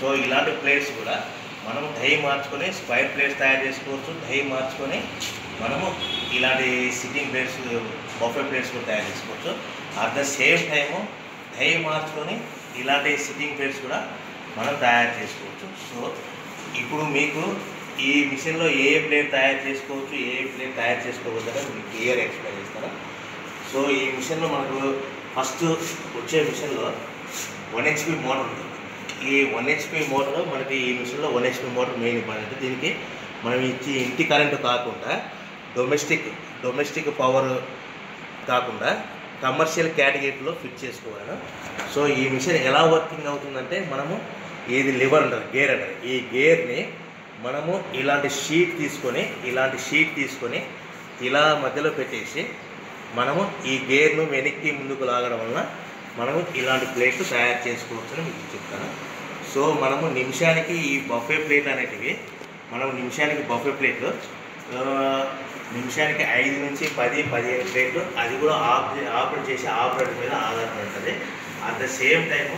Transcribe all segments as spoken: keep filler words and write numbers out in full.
सो इला प्लेट्स मन दही मार्चुकोनी स्क्वायर प्लेट्स तैयार दही मार्चुकोनी मन इला सिटिंग प्लेट्स बफे प्लेट्स तैयार अट द सेम टाइम दही मार्चुकोनी इला सिटिंग प्लेट्स मन तैयार सो इप्पुडु मिशन ये प्लेट तैयार ये प्लेट तैयार क्लियर एक्सप्लेन सो ई मिशन मन फस्ट वे मिशन वन हेचपी मोटर ये वन हेचपी मोटर मन की machine one HP motor main important दी मन इंटी करेंट का डोमेस्टिक डोमेस्टिक पावर का कमर्शियल कैटेगरी फिट सो ई मिशन एला वर्किंग अवुतुंदंटे मनमु ये लिवर गेर अंटारु ई गेर नि मनमु इलांटि शीट तीसुकोनि इलांटि शीट तीसुकोनि इला मध्यलो पेट्टेसि మనము ఈ గేర్ ను వెనక్కి ముందుకు లాగడం వల్ల మనము ఇలాంటి ప్లేట్ తయారు చేసుకోవచ్చని మీకు చెప్తాను సో మనము నిమిషానికి ఈ బఫే ప్లేట్ అనేది మనము నిమిషానికి బఫే ప్లేట్ నిమిషానికి ఐదు నుంచి పది పదిహేను ప్లేట్లు అది కూడా ఆపరేట్ చేసి ఆపరేట్ మీద ఆధారపడుతుంది అట్ ద సేమ్ టైం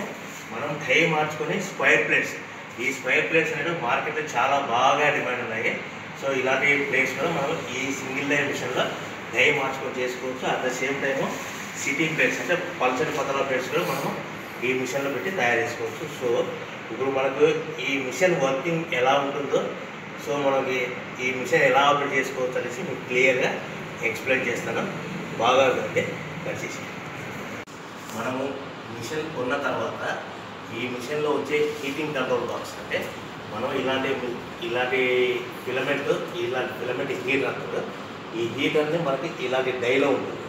మనం థై మార్చుకొని స్క్వేర్ ప్లేట్స్ ఈ స్క్వేర్ ప్లేట్స్ అనేది మార్కెట్లో చాలా బాగా డిమాండ్ ఉన్నాయి సో ఇలాంటి ప్లేట్స్ కూడా మనం ఈ సింగిల్ లైన్ మిషన్ లో दही मार्चुकोनी at the same time sitting plates अंटे पल्सर पतला प्लेट्स मैं यह मिशन में पेट्टी तैयार सो इन मन को मिशन वर्किंग एला उंटुंदो सो मन की मिशन एला ऑपरेट क्लियर एक्सप्लेन बागा मन मिशन कोन्न तर्वाता मिशन लो वच्चे हीटिंग कंट्रोल बॉक्स अंटे मन इलांटि इलांटि फिलमेंट इलांटि फिलमेंट हीटर अंटारु ఈ హీటర్ ని మనకి ఇలాగే డైలో ఉంటుంది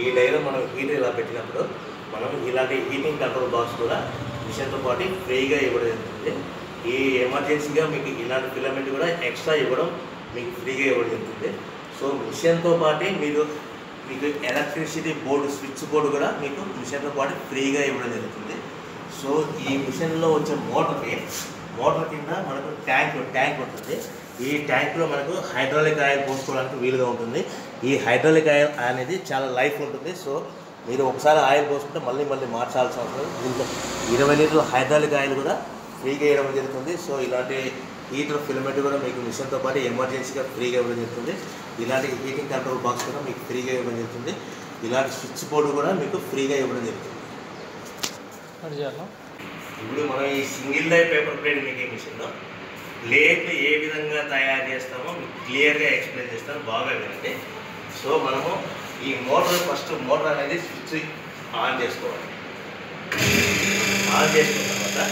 ఈ డైలో మనం హీటర్ ఇలా పెట్టినప్పుడు మనం ఇలాగే హీటింగ్ కంట్రోల్ బాక్స్ కూడా మిషన్ తో పాటు ఫ్రీగా ఇవ్వబడుతుంది ఈ ఎమర్జెన్సీగా మీకు ఇలాంటి ఫిలమెంట్ కూడా ఎక్స్ట్రా ఇవ్వడం మీకు ఫ్రీగా ఇవ్వబడుతుంది సో మిషన్ తో పాటు మీరు మీకు ఎలక్ట్రిసిటీ బోర్డు స్విచ్ బోర్డు కూడా మీకు మిషన్ తో పాటు ఫ్రీగా ఇవ్వడం జరుగుతుంది సో ఈ మిషన్ లో వచ్చే మోటార్ కి మోటార్ కింద మనకు ట్యాంక్ ట్యాంక్ ఉంటుంది ఈ ట్యాంక్ లో మనకు హైడ్రాలిక్ ఆయిల్ పోసుకోవడానికి వీలుగా ఉంటుంది ఈ హైడ్రాలిక్ ఆయిల్ అనేది చాలా లైఫ్ ఉంటుంది సో మీరు ఒకసారి ఆయిల్ పోసుకుంటే మళ్ళీ మళ్ళీ మార్చాల్సిన అవసరం దీంట్లో ఇరవై లీటర్ల హైడ్రాలిక్ ఆయిల్ కూడా ఫ్రీగా ఇవ్వడం జరుగుతుంది సో ఇలాంటి హీటర్ ఫిలమెంట్ కూడా మీకు మిషన్తో పాటు ఎమర్జెన్సీగా ఫ్రీగా ఇవ్వడం జరుగుతుంది ఇలాంటి హీటింగ్ కంట్రోల్ బాక్స్ కూడా మీకు ఫ్రీగా ఇవ్వడం జరుగుతుంది ఇలాంటి స్విచ్ బోర్డు కూడా మీకు ఫ్రీగా ఇవ్వడం జరుగుతుంది ఇప్పుడు మనం ఈ సింగిల్ లై పేపర్ ప్లేట్ మేకింగ్ మిషన్లో ప్లేట్లు ఏ విధంగా తయారు చేస్తామో క్లియర్గా ఎక్స్ప్లెయిన్ చేస్తాను బాగా వినండి సో మనము ఈ మోటార్ ఫస్ట్ మోటార్ అనేది స్విచ్ ఆన్ చేసుకోవాలి ఆన్ చేసుకున్న తర్వాత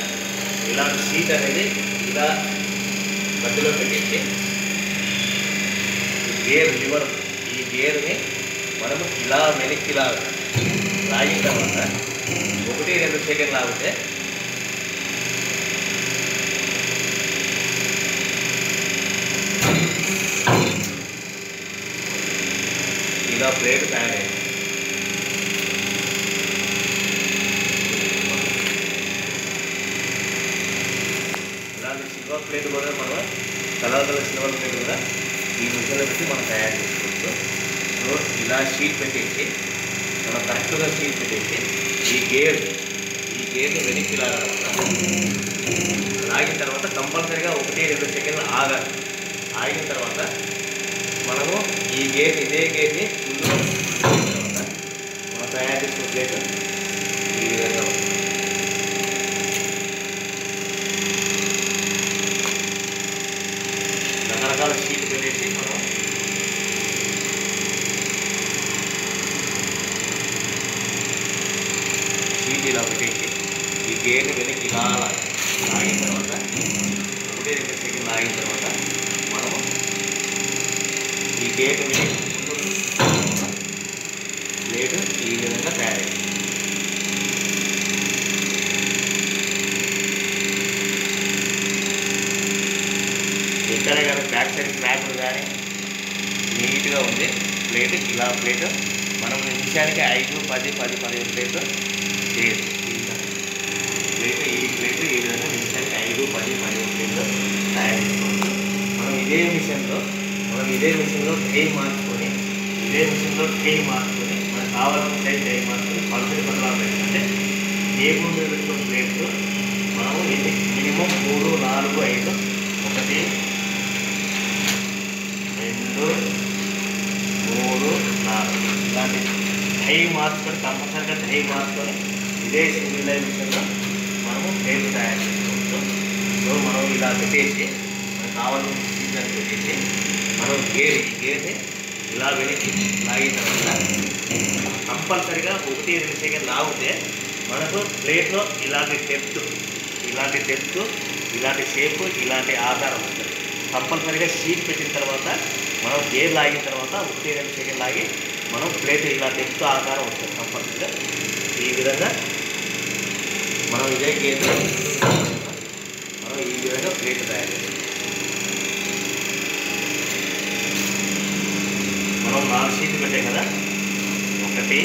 ఇలాంటి సీట్ అనేది ఇలా మధ్యలో పెట్టేసి గేర్ లివర్ ఈ గేర్ని మనము ఇలా వెనక్కి లాగా లాగిన తర్వాత ఒకటి రెండు సెకండ్ లాగితే ఇలా ప్లేట్ తయారు అయింది ఇలాంటి సిల్వర్ ప్లేట్ కూడా మనం కలర్ కలర్ సిల్వర్ ప్లేట్ కూడా ఈ మిషన్లో పెట్టి మనం తయారు చేసుకోవచ్చు సో ఇలా షీట్ పెట్టేసి మనం కరెక్ట్గా షీట్ పెట్టేసి ఈ గేర్ ఈ గేర్ని వెనక్కి లాగాలి లాగిన తర్వాత కంపల్సరీగా ఒకటి రెండు సెకండ్లు ఆగాలి ఆగిన తర్వాత మనము ఈ గేర్ ఇదే గేర్ని ముందులో తర్వాత మనం తయారు చేసిన ప్లేట్ ఈ విధంగా ఉంటుంది రకరకాల షీట్ పెట్టేసి మనం షీట్ ఇలా పెట్టేసి ఈ గేర్ని వెనక్కి ఇలా లాగిన తర్వాత ఒకటే రెండు సెకండ్ లాగిన తర్వాత మనము ఈ గేట్ మీద ప్లేట్ ఈ విధంగా తయారైంది ఎక్కడ కానీ బ్యాక్ సైడ్ క్రాక్ కానీ నీట్గా ఉంది ప్లేట్ ఇలా ప్లేట్ మనం నిమిషానికి ఐదు పది పది పదిహేను ప్లేట్ చేయొచ్చు ప్లేట్ ఈ ప్లేట్ ఈ విధంగా నిమిషానికి ఐదు పది పదిహేను ప్లేట్ తయారు చేసుకోవచ్చు మనం ఇదే మిషన్లో మనం ఇదే మిషన్లో టైం మార్చుకొని ఇదే మిషన్లో టైం మార్చుకొని మనకు కావాల్సిన సైజ్ టైం మార్చుకొని పల్సరి పదలాలు పెట్టాలంటే టేబుల్ మీద పెట్టుకున్న ప్లేట్లు మనము మినిమం దీపం మూడు నాలుగు ఐదు ఒకటి రెండు మూడు నాలుగు ఇలాంటి ధై మార్చుకొని కంపల్సరిగా ధై మార్చుకొని ఇదే సివిలైజేషన్లో మనము పేరు తయారు చేసుకోవచ్చు. సో మనం ఇలా పెట్టేసి మనకు కావాల్సిన సీజన్ పెట్టేసి మనం గేర్ ఈ గేర్ని ఇలా వెనక్కి లాగిన తర్వాత కంపల్సరిగా ఒకటి రెండు సెకండ్ లాగితే మనకు ప్లేట్లో ఇలాంటి డెప్త్ ఇలాంటి డెప్త్ ఇలాంటి షేప్ ఇలాంటి ఆధారం ఉంటుంది. కంపల్సరిగా షీట్ పెట్టిన తర్వాత మనం గేర్ లాగిన తర్వాత ఒకటి రెండు సెకండ్ లాగి మనం ప్లేట్ ఇలా డెప్త్ ఆధారం ఉంటుంది. కంపల్సరిగా ఈ విధంగా మనం ఇదే గేర్ మనం ఈ విధంగా ప్లేట్ తయారు చేస్తాం. మనం నాలుగు షీట్లు పెట్టాం కదా, ఒకటి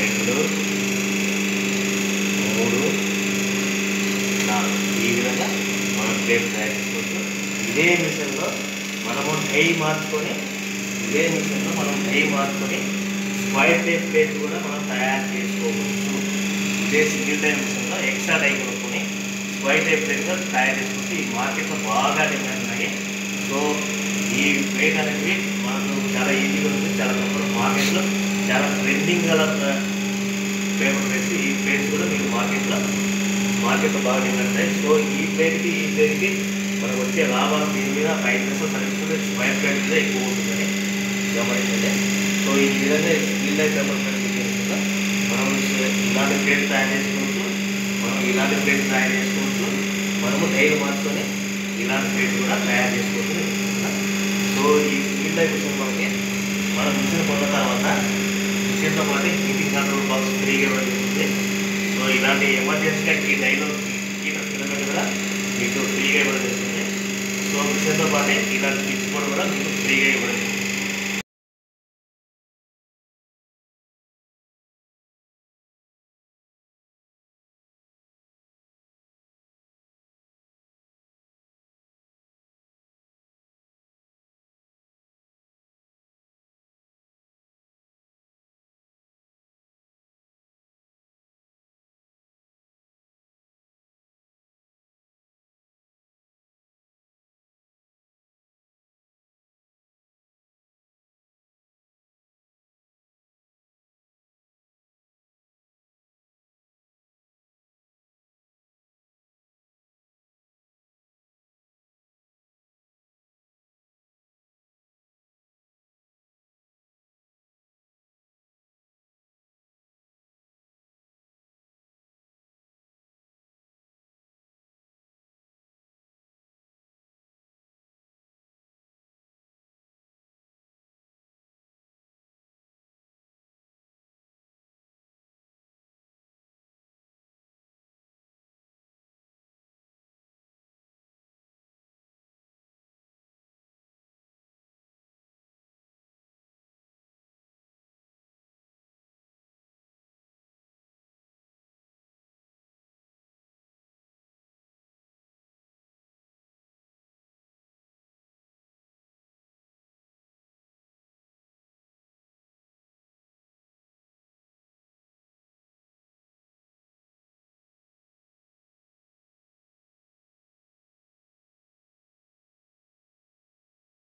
రెండు మూడు నాలుగు ఈ విధంగా మనం ప్లేట్ తయారు చేసుకుంటున్నాం. ఇదే మిషన్లో మనము డై మార్చుకొని ఇదే మిషన్లో మనం డై మార్చుకొని స్క్వైర్ టైప్ ప్లేట్ కూడా మనం తయారు చేసుకోవచ్చు. ఇదే సింగిల్ టైప్ మిషన్లో ఎక్స్ట్రా డై కొనుక్కొని స్క్వైర్ టైప్ ప్లేట్ కూడా తయారు చేసుకుంటే ఈ మార్కెట్లో బాగా డిమాండ్ ఉన్నాయి. సో ఈ ప్లేట్ అనేది మనకు చాలా ఈజీగా ఉంటుంది. చాలా తక్కువ మార్కెట్లో చాలా ట్రెండింగ్ గల పేమెంట్ వేసి ఈ ప్లేట్స్ కూడా మీకు మార్కెట్లో మార్కెట్లో బాగా నిండుతాయి. సో ఈ ప్లేట్కి ఈ ప్లేట్కి మనకు వచ్చే లాభాలు దీని మీద ఫైవ్ పర్సెంట్ అనేది స్క్వైర్ ప్లేట్ మీద ఎక్కువ ఉంటుందని గమనించండి. సో ఈ విధంగా స్కిల్ అయితే మనం ఇలాంటి ప్లేట్ తయారు చేసుకోవచ్చు. మనం ఇలాంటి ప్లేట్ తయారు చేసుకోవచ్చు. మనము డైలీ మార్చుకొని ఇలాంటి ప్లేట్ కూడా తయారు చేసుకోవచ్చు. సో ఈ స్కిల్ టైప్ మిషన్ మనకి మనం మిషన్ కొన్న తర్వాత మిషన్తో పాటు హీటింగ్ కంట్రోల్ బాక్స్ ఫ్రీగా ఇవ్వడం జరుగుతుంది. సో ఇలాంటి ఎమర్జెన్సీగా ఈ డైలో కిలోమీటర్ కూడా మీకు ఫ్రీగా ఇవ్వడం జరుగుతుంది. సో మిషన్తో పాటు ఇలాంటి స్విచ్ బోర్డ్ కూడా మీకు ఫ్రీగా ఇవ్వడం జరుగుతుంది.